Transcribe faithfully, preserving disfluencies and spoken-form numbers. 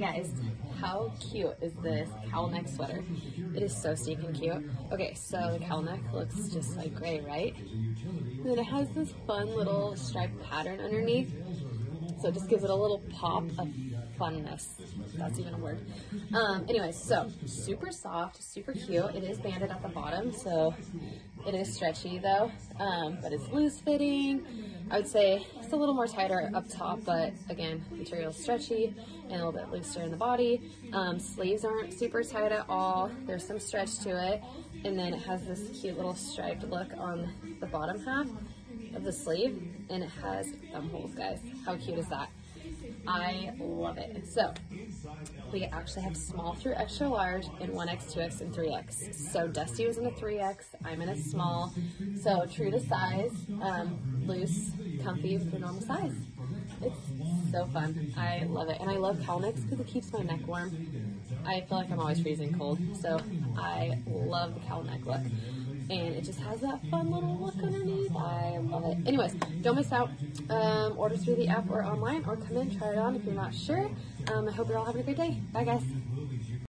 Hey guys, how cute is this cowl neck sweater? It is so stinking cute. Okay, so the cowl neck looks just like gray, right? And then it has this fun little striped pattern underneath, so it just gives it a little pop of funness. That's even a word. Um, anyways, so super soft, super cute. It is banded at the bottom, so it is stretchy though, um, but it's loose fitting. I would say it's a little more tighter up top, but again, material is stretchy and a little bit looser in the body. Um, sleeves aren't super tight at all. There's some stretch to it. And then it has this cute little striped look on the bottom half of the sleeve, and it has thumb holes, guys. How cute is that? I love it. So we actually have small through extra large in one X, two X, and three X. So Dusty was in a three X, I'm in a small. So true to size, um, loose, comfy for normal size. It's so fun. I love it. And I love cowl necks because it keeps my neck warm. I feel like I'm always freezing cold. So I love the cowl neck look. And it just has that fun little look underneath. I love it. Anyways, don't miss out. Um, order through the app or online, or come in, try it on if you're not sure. Um, I hope you're all having a great day. Bye, guys.